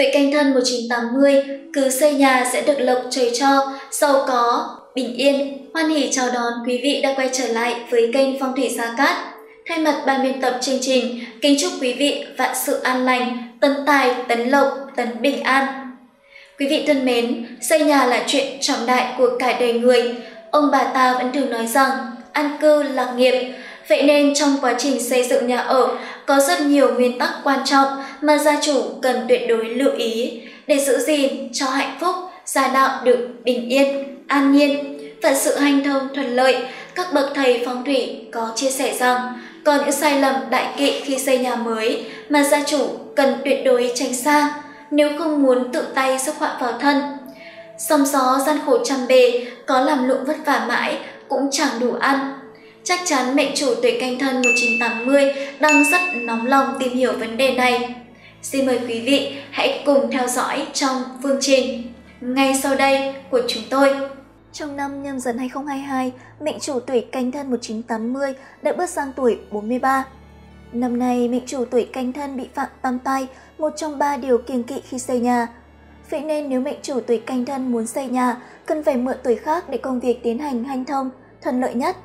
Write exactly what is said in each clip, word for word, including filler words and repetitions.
Tuổi Canh Thân một chín tám mươi, cứ xây nhà sẽ được lộc trời cho, giàu có, bình yên. Hoan hỉ chào đón quý vị đã quay trở lại với kênh Phong Thủy Gia Cát. Thay mặt ban biên tập chương trình, kính chúc quý vị vạn sự an lành, tấn tài, tấn lộc, tấn bình an. Quý vị thân mến, xây nhà là chuyện trọng đại của cả đời người. Ông bà ta vẫn thường nói rằng, an cư lạc nghiệp. Vậy nên trong quá trình xây dựng nhà ở, có rất nhiều nguyên tắc quan trọng mà gia chủ cần tuyệt đối lưu ý để giữ gìn cho hạnh phúc, gia đạo được bình yên, an nhiên và sự hanh thông thuận lợi. Các bậc thầy phong thủy có chia sẻ rằng, có những sai lầm đại kỵ khi xây nhà mới mà gia chủ cần tuyệt đối tránh xa nếu không muốn tự tay rước họa vào thân. Sóng gió gian khổ trăm bề, có làm lụng vất vả mãi cũng chẳng đủ ăn. Chắc chắn mệnh chủ tuổi Canh Thân một chín tám mươi đang rất nóng lòng tìm hiểu vấn đề này. Xin mời quý vị hãy cùng theo dõi trong phương trình ngay sau đây của chúng tôi. Trong năm Nhâm Dần hai không hai hai, mệnh chủ tuổi Canh Thân một chín tám mươi đã bước sang tuổi bốn mươi ba. Năm nay, mệnh chủ tuổi Canh Thân bị phạm tam tai, một trong ba điều kiêng kỵ khi xây nhà. Vậy nên nếu mệnh chủ tuổi Canh Thân muốn xây nhà, cần phải mượn tuổi khác để công việc tiến hành hanh thông, thuận lợi nhất.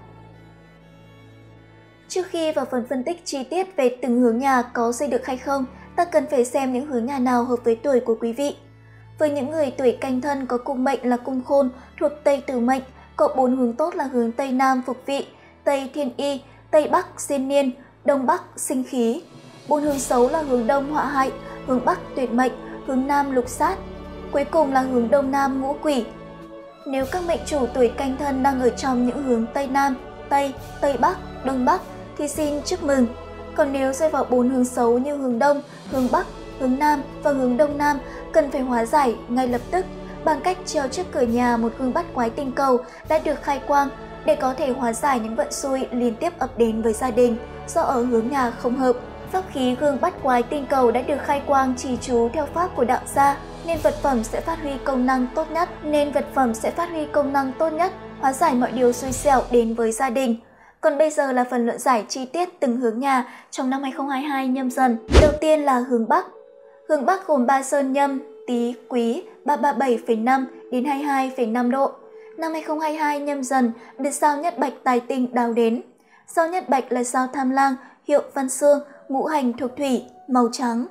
Trước khi vào phần phân tích chi tiết về từng hướng nhà có xây được hay không, ta cần phải xem những hướng nhà nào hợp với tuổi của quý vị. Với những người tuổi Canh Thân có cung mệnh là cung khôn thuộc Tây Tứ Mệnh, có bốn hướng tốt là hướng Tây Nam phục vị, Tây Thiên Y, Tây Bắc xin niên, Đông Bắc sinh khí. Bốn hướng xấu là hướng Đông họa hại, hướng Bắc tuyệt mệnh, hướng Nam lục sát. Cuối cùng là hướng Đông Nam ngũ quỷ. Nếu các mệnh chủ tuổi Canh Thân đang ở trong những hướng Tây Nam, Tây, Tây Bắc, Đông Bắc thì xin chúc mừng. Còn nếu rơi vào bốn hướng xấu như hướng Đông, hướng Bắc, hướng Nam và hướng Đông Nam, cần phải hóa giải ngay lập tức bằng cách treo trước cửa nhà một gương bát quái tinh cầu đã được khai quang để có thể hóa giải những vận xui liên tiếp ập đến với gia đình do ở hướng nhà không hợp. Pháp khí gương bát quái tinh cầu đã được khai quang trì chú theo pháp của đạo gia nên vật phẩm sẽ phát huy công năng tốt nhất, nên vật phẩm sẽ phát huy công năng tốt nhất, hóa giải mọi điều xui xẻo đến với gia đình. Còn bây giờ là phần luận giải chi tiết từng hướng nhà trong năm hai không hai hai Nhâm Dần. Đầu tiên là hướng Bắc. Hướng Bắc gồm ba sơn Nhâm, Tý, Quý ba trăm ba mươi bảy phẩy năm đến hai mươi hai phẩy năm độ. Năm hai không hai hai Nhâm Dần được sao nhất bạch tài tinh đào đến. Sao nhất bạch là sao tham lang, hiệu văn xương, ngũ hành thuộc thủy, màu trắng.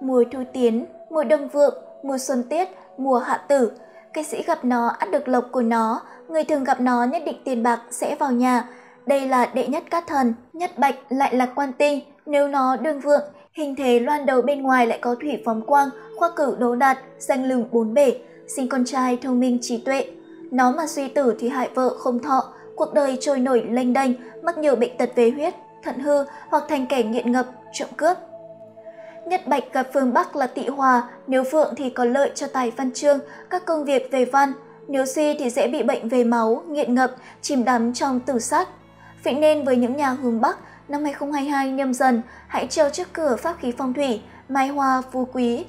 Mùa thu tiến, mùa đông vượng, mùa xuân tiết, mùa hạ tử. Cái sĩ gặp nó ắt được lộc của nó, người thường gặp nó nhất định tiền bạc sẽ vào nhà. Đây là đệ nhất cát thần, nhất bạch lại là quan tinh, nếu nó đương vượng, hình thế loan đầu bên ngoài lại có thủy phóng quang, khoa cử đỗ đạt, danh lừng bốn bể, sinh con trai thông minh trí tuệ. Nó mà suy tử thì hại vợ không thọ, cuộc đời trôi nổi lênh đênh, mắc nhiều bệnh tật về huyết, thận hư hoặc thành kẻ nghiện ngập, trộm cướp. Nhất bạch gặp phương Bắc là tị hòa, nếu vượng thì có lợi cho tài văn chương, các công việc về văn, nếu suy thì dễ bị bệnh về máu, nghiện ngập, chìm đắm trong tử sát. Vậy nên với những nhà hướng Bắc, năm hai không hai hai Nhâm Dần, hãy treo trước cửa pháp khí phong thủy, mai hoa phú quý.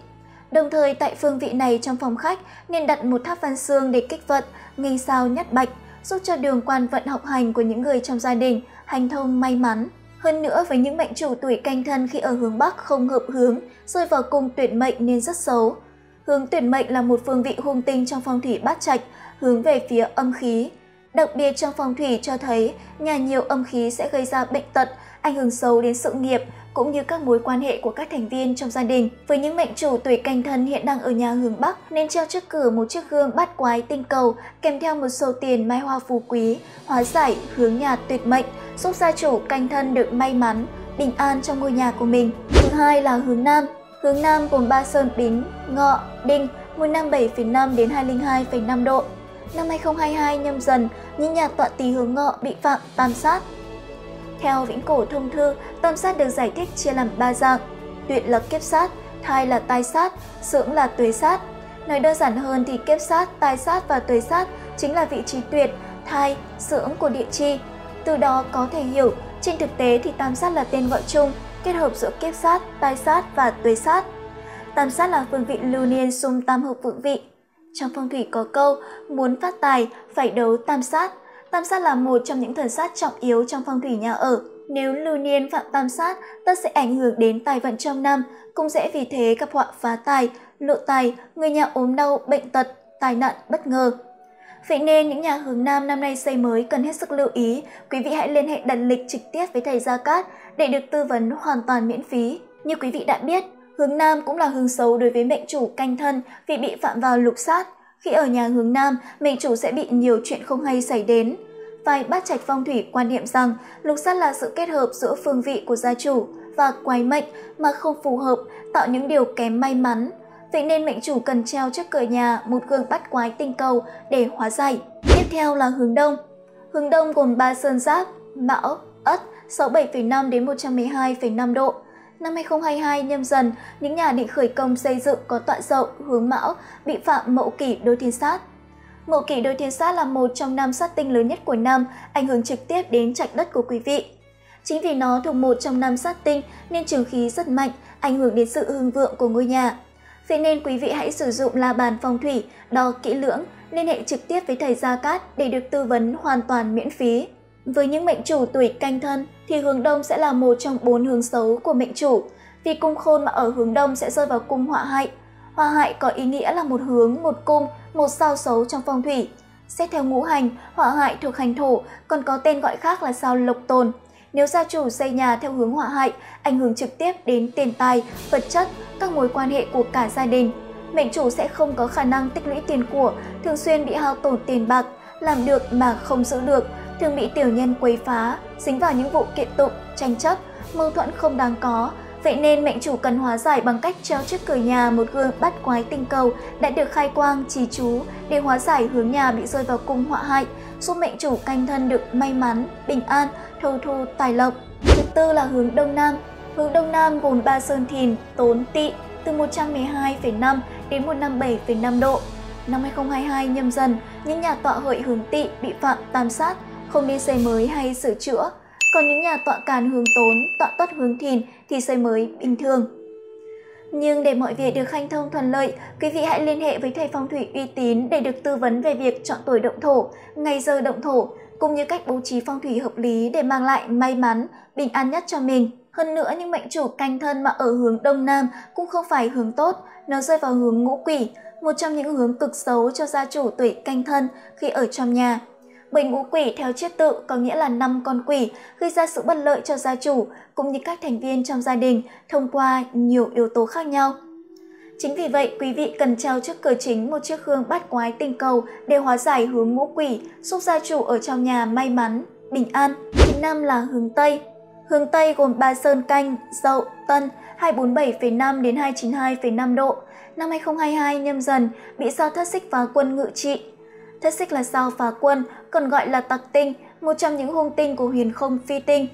Đồng thời tại phương vị này trong phòng khách nên đặt một tháp văn xương để kích vận, nghênh sao nhất bạch, giúp cho đường quan vận học hành của những người trong gia đình, hành thông may mắn. Hơn nữa với những mệnh chủ tuổi Canh Thân khi ở hướng Bắc không hợp hướng, rơi vào cung tuyệt mệnh nên rất xấu. Hướng tuyệt mệnh là một phương vị hung tinh trong phong thủy bát trạch, hướng về phía âm khí. Đặc biệt trong phong thủy cho thấy, nhà nhiều âm khí sẽ gây ra bệnh tật, ảnh hưởng xấu đến sự nghiệp cũng như các mối quan hệ của các thành viên trong gia đình. Với những mệnh chủ tuổi Canh Thân hiện đang ở nhà hướng Bắc nên treo trước cửa một chiếc gương bát quái tinh cầu kèm theo một sổ tiền mai hoa phú quý, hóa giải hướng nhà tuyệt mệnh, giúp gia chủ Canh Thân được may mắn, bình an trong ngôi nhà của mình. Thứ hai là hướng Nam. Hướng Nam gồm ba sơn Bính, Ngọ, Đinh, một trăm năm mươi bảy phẩy năm đến hai trăm linh hai phẩy năm độ. Năm hai không hai hai Nhâm Dần, những nhà tọa Tý hướng Ngọ bị phạm tam sát. Theo Vĩnh Cổ Thông Thư, tam sát được giải thích chia làm ba dạng: tuyệt là kiếp sát, thai là tai sát, xưởng là tuế sát. Nói đơn giản hơn thì kiếp sát, tai sát và tuế sát chính là vị trí tuyệt, thai, xưởng của địa chi. Từ đó có thể hiểu, trên thực tế thì tam sát là tên gọi chung kết hợp giữa kiếp sát, tai sát và tuế sát. Tam sát là phương vị lưu niên xung tam hợp phương vị. Trong phong thủy có câu, muốn phát tài, phải đấu tam sát. Tam sát là một trong những thần sát trọng yếu trong phong thủy nhà ở. Nếu lưu niên phạm tam sát, ta sẽ ảnh hưởng đến tài vận trong năm, cũng dễ vì thế gặp họa phá tài, lộ tài, người nhà ốm đau, bệnh tật, tai nạn bất ngờ. Vậy nên những nhà hướng Nam năm nay xây mới cần hết sức lưu ý, quý vị hãy liên hệ đặt lịch trực tiếp với thầy Gia Cát để được tư vấn hoàn toàn miễn phí. Như quý vị đã biết, hướng Nam cũng là hướng xấu đối với mệnh chủ Canh Thân vì bị phạm vào lục sát. Khi ở nhà hướng Nam, mệnh chủ sẽ bị nhiều chuyện không hay xảy đến. Vài bát trạch phong thủy quan niệm rằng lục sát là sự kết hợp giữa phương vị của gia chủ và quái mệnh mà không phù hợp, tạo những điều kém may mắn. Vậy nên mệnh chủ cần treo trước cửa nhà một gương bát quái tinh cầu để hóa giải. Tiếp theo là hướng Đông. Hướng Đông gồm ba sơn giáp, Mão, Ất, sáu mươi bảy phẩy năm đến một trăm mười hai phẩy năm độ. Năm hai không hai hai Nhâm Dần, những nhà định khởi công xây dựng có tọa dậu hướng Mão bị phạm mậu kỷ đôi thiên sát. Mậu kỷ đôi thiên sát là một trong năm sát tinh lớn nhất của năm, ảnh hưởng trực tiếp đến trạch đất của quý vị. Chính vì nó thuộc một trong năm sát tinh nên trừ khí rất mạnh, ảnh hưởng đến sự hưng vượng của ngôi nhà. Vậy nên quý vị hãy sử dụng la bàn phong thủy, đo kỹ lưỡng, liên hệ trực tiếp với thầy Gia Cát để được tư vấn hoàn toàn miễn phí. Với những mệnh chủ tuổi Canh Thân thì hướng Đông sẽ là một trong bốn hướng xấu của mệnh chủ, vì cung khôn mà ở hướng Đông sẽ rơi vào cung họa hại. Họa hại có ý nghĩa là một hướng, một cung, một sao xấu trong phong thủy. Xét theo ngũ hành, họa hại thuộc hành thổ, còn có tên gọi khác là sao lộc tồn. Nếu gia chủ xây nhà theo hướng họa hại, ảnh hưởng trực tiếp đến tiền tài, vật chất, các mối quan hệ của cả gia đình. Mệnh chủ sẽ không có khả năng tích lũy tiền của, thường xuyên bị hao tổn tiền bạc, làm được mà không giữ được, thường bị tiểu nhân quấy phá, dính vào những vụ kiện tụng, tranh chấp, mâu thuẫn không đáng có. Vậy nên mệnh chủ cần hóa giải bằng cách treo trước cửa nhà một gương bát quái tinh cầu đã được khai quang trì chú để hóa giải hướng nhà bị rơi vào cung họa hại, giúp mệnh chủ Canh Thân được may mắn, bình an, thâu thu tài lộc. Thứ tư là hướng Đông Nam. Hướng Đông Nam gồm ba sơn Thìn, Tốn, Tỵ từ một trăm mười hai phẩy năm đến một trăm năm mươi bảy phẩy năm độ. Năm hai không hai hai Nhâm Dần, những nhà tọa hợi hướng Tỵ bị phạm tam sát, không nên xây mới hay sửa chữa. Còn những nhà tọa càn hướng Tốn, tọa tuất hướng Thìn thì xây mới bình thường. Nhưng để mọi việc được hanh thông thuận lợi, quý vị hãy liên hệ với thầy phong thủy uy tín để được tư vấn về việc chọn tuổi động thổ, ngày giờ động thổ, cũng như cách bố trí phong thủy hợp lý để mang lại may mắn, bình an nhất cho mình. Hơn nữa, những mệnh chủ Canh Thân mà ở hướng Đông Nam cũng không phải hướng tốt, nó rơi vào hướng ngũ quỷ, một trong những hướng cực xấu cho gia chủ tuổi Canh Thân khi ở trong nhà. Bởi ngũ quỷ theo chiết tự có nghĩa là năm con quỷ, gây ra sự bất lợi cho gia chủ cũng như các thành viên trong gia đình thông qua nhiều yếu tố khác nhau. Chính vì vậy, quý vị cần treo trước cửa chính một chiếc gương bát quái tinh cầu để hóa giải hướng ngũ quỷ, giúp gia chủ ở trong nhà may mắn, bình an. Thứ năm là hướng Tây. Hướng Tây gồm ba sơn Canh, Dậu, Tân hai trăm bốn mươi bảy phẩy năm đến hai trăm chín mươi hai phẩy năm độ. Năm hai không hai hai Nhâm Dần bị sao thất xích phá quân ngự trị. Thất xích là sao phá quân, còn gọi là tặc tinh, một trong những hung tinh của huyền không phi tinh.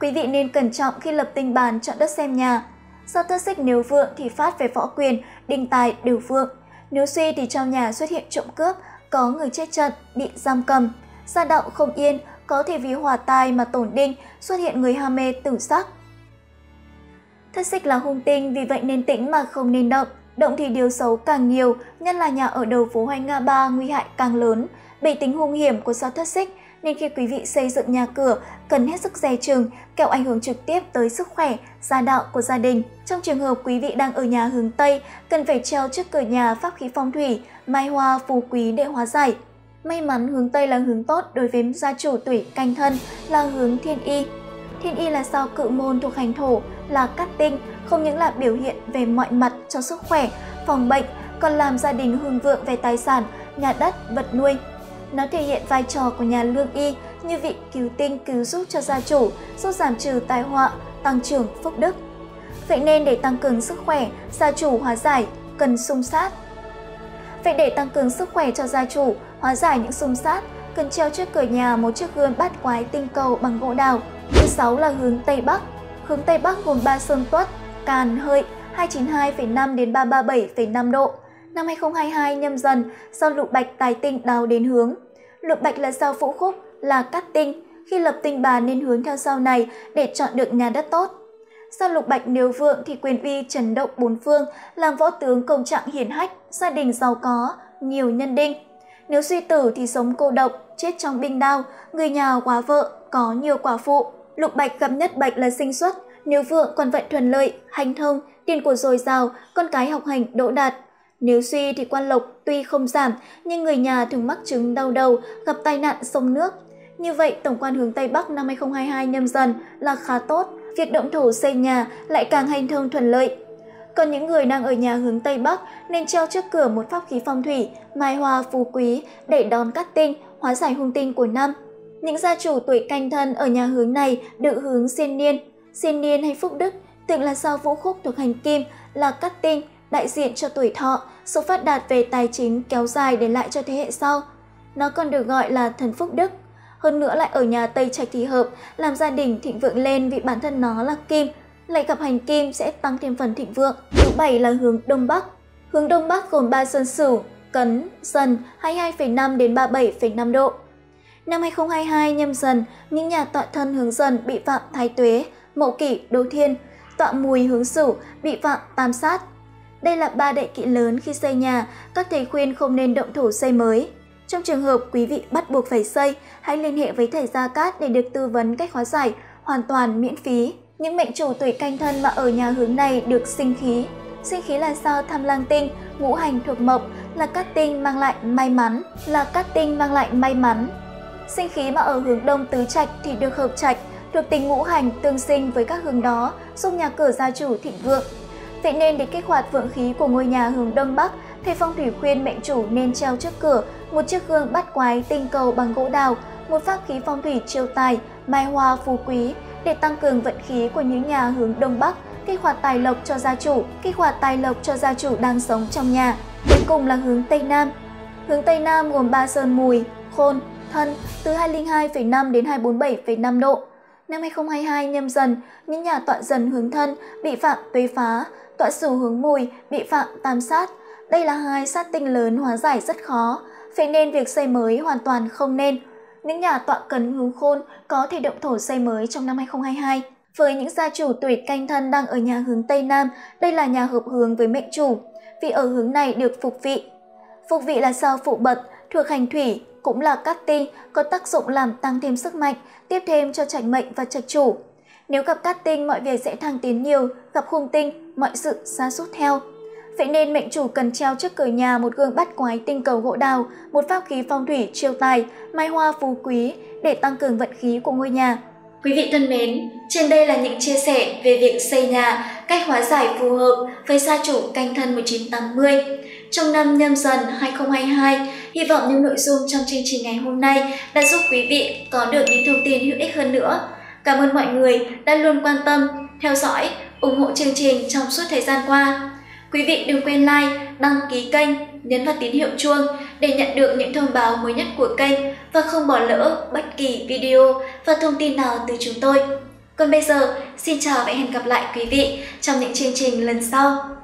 Quý vị nên cẩn trọng khi lập tinh bàn chọn đất xem nhà. Sao thất xích nếu vượng thì phát về võ quyền, đình tài đều vượng. Nếu suy thì trong nhà xuất hiện trộm cướp, có người chết trận, bị giam cầm. Gia đạo không yên, có thể vì hỏa tai mà tổn đinh, xuất hiện người ham mê tử sắc. Thất xích là hung tinh, vì vậy nên tĩnh mà không nên động. Động thì điều xấu càng nhiều, nhất là nhà ở đầu phố hay ngã ba nguy hại càng lớn. Bởi tính hung hiểm của sao thất xích nên khi quý vị xây dựng nhà cửa cần hết sức dè chừng, kẻo ảnh hưởng trực tiếp tới sức khỏe, gia đạo của gia đình. Trong trường hợp quý vị đang ở nhà hướng Tây, cần phải treo trước cửa nhà pháp khí phong thủy, mai hoa, phú quý để hóa giải. May mắn hướng Tây là hướng tốt đối với gia chủ tuổi Canh Thân là hướng Thiên Y. Thiên Y là sao cự môn thuộc hành thổ, là cát tinh, không những là biểu hiện về mọi mặt cho sức khỏe, phòng bệnh, còn làm gia đình hưng vượng về tài sản, nhà đất, vật nuôi. Nó thể hiện vai trò của nhà lương y như vị cứu tinh cứu giúp cho gia chủ, giúp giảm trừ tai họa, tăng trưởng phúc đức. Vậy nên để tăng cường sức khỏe, gia chủ hóa giải cần xung sát. Vậy để tăng cường sức khỏe cho gia chủ, hóa giải những xung sát, cần treo trước cửa nhà một chiếc gương bát quái tinh cầu bằng gỗ đào. Thứ sáu là hướng Tây Bắc. Hướng Tây Bắc gồm ba sơn Tuất, Càn, Hợi hai trăm chín mươi hai phẩy năm đến ba trăm ba mươi bảy phẩy năm độ. Năm hai không hai hai Nhâm Dần, sao lục bạch tài tinh đào đến hướng. Lục bạch là sao phũ khúc, là cát tinh, khi lập tinh bà nên hướng theo sao này để chọn được nhà đất tốt. Sao lục bạch nếu vượng thì quyền uy chấn động bốn phương, làm võ tướng công trạng hiển hách, gia đình giàu có, nhiều nhân đinh. Nếu suy tử thì sống cô độc, chết trong binh đao, người nhà quá vợ, có nhiều quả phụ. Lục bạch gặp nhất bạch là sinh xuất, nếu vượng còn vận thuận lợi, hành thông, tiền của dồi dào, con cái học hành đỗ đạt. Nếu suy thì quan lộc tuy không giảm, nhưng người nhà thường mắc chứng đau đầu, gặp tai nạn sông nước. Như vậy, tổng quan hướng Tây Bắc năm hai không hai hai Nhâm Dần là khá tốt, việc động thổ xây nhà lại càng hành thông thuận lợi. Còn những người đang ở nhà hướng Tây Bắc nên treo trước cửa một pháp khí phong thủy, mai hoa phú quý để đón cát tinh, hóa giải hung tinh của năm. Những gia chủ tuổi Canh Thân ở nhà hướng này đự hướng Xin Niên. Xin niên hay phúc đức tượng là sao Phũ Khúc thuộc hành kim, là cát tinh, đại diện cho tuổi thọ, sự phát đạt về tài chính kéo dài để lại cho thế hệ sau. Nó còn được gọi là thần phúc đức. Hơn nữa lại ở nhà Tây Trạch thì hợp, làm gia đình thịnh vượng lên vì bản thân nó là kim, lại gặp hành kim sẽ tăng thêm phần thịnh vượng. Thứ bảy là hướng Đông Bắc. Hướng Đông Bắc gồm ba sơn Sửu, Cấn, Dần, hai mươi hai phẩy năm đến ba mươi bảy phẩy năm độ. Năm hai không hai hai Nhâm Dần, những nhà tọa thân hướng Dần bị phạm Thái Tuế, Mậu Kỷ Đôi Thiên, tọa Mùi hướng Sửu bị phạm Tam Sát. Đây là ba đại kỵ lớn khi xây nhà, các thầy khuyên không nên động thổ xây mới. Trong trường hợp quý vị bắt buộc phải xây, hãy liên hệ với thầy Gia Cát để được tư vấn cách hóa giải hoàn toàn miễn phí. Những mệnh chủ tuổi Canh Thân mà ở nhà hướng này được sinh khí. Sinh khí là sao tham lang tinh, ngũ hành thuộc mộc, là cát tinh mang lại may mắn, là cát tinh mang lại may mắn. Sinh khí mà ở hướng Đông Tứ Trạch thì được hợp trạch, thuộc tính ngũ hành tương sinh với các hướng đó, giúp nhà cửa gia chủ thịnh vượng. Vậy nên để kích hoạt vượng khí của ngôi nhà hướng Đông Bắc, thầy phong thủy khuyên mệnh chủ nên treo trước cửa một chiếc gương bát quái tinh cầu bằng gỗ đào, một pháp khí phong thủy chiêu tài, mai hoa phú quý để tăng cường vận khí của những nhà hướng Đông Bắc, kích hoạt tài lộc cho gia chủ, kích hoạt tài lộc cho gia chủ đang sống trong nhà. Cuối cùng là hướng Tây Nam. Hướng Tây Nam gồm ba sơn Mùi, Khôn, Thân từ hai trăm lẻ hai phẩy năm đến hai trăm bốn mươi bảy phẩy năm độ. Năm hai không hai hai Nhâm Dần, những nhà tọa Dần hướng Thân bị phạm Tuế Phá, tọa Sửu hướng Mùi bị phạm Tam Sát. Đây là hai sát tinh lớn hóa giải rất khó, vậy nên việc xây mới hoàn toàn không nên. Những nhà tọa Cấn hướng Khôn có thể động thổ xây mới trong năm hai không hai hai. Với những gia chủ tuổi Canh Thân đang ở nhà hướng Tây Nam, đây là nhà hợp hướng với mệnh chủ, vì ở hướng này được phục vị. Phục vị là sao phụ bật, thuộc hành thủy, cũng là cát tinh, có tác dụng làm tăng thêm sức mạnh, tiếp thêm cho trạch mệnh và trạch chủ. Nếu gặp cát tinh, mọi việc sẽ thăng tiến nhiều, gặp hung tinh, mọi sự sa sút theo. Vậy nên mệnh chủ cần treo trước cửa nhà một gương bát quái tinh cầu gỗ đào, một pháp khí phong thủy chiêu tài, mai hoa phú quý để tăng cường vận khí của ngôi nhà. Quý vị thân mến, trên đây là những chia sẻ về việc xây nhà, cách hóa giải phù hợp với gia chủ Canh Thân một chín tám mươi. Trong năm Nhâm Dần hai không hai hai, hy vọng những nội dung trong chương trình ngày hôm nay đã giúp quý vị có được những thông tin hữu ích hơn nữa. Cảm ơn mọi người đã luôn quan tâm, theo dõi, ủng hộ chương trình trong suốt thời gian qua. Quý vị đừng quên like, đăng ký kênh, nhấn vào tín hiệu chuông để nhận được những thông báo mới nhất của kênh và không bỏ lỡ bất kỳ video và thông tin nào từ chúng tôi. Còn bây giờ, xin chào và hẹn gặp lại quý vị trong những chương trình lần sau.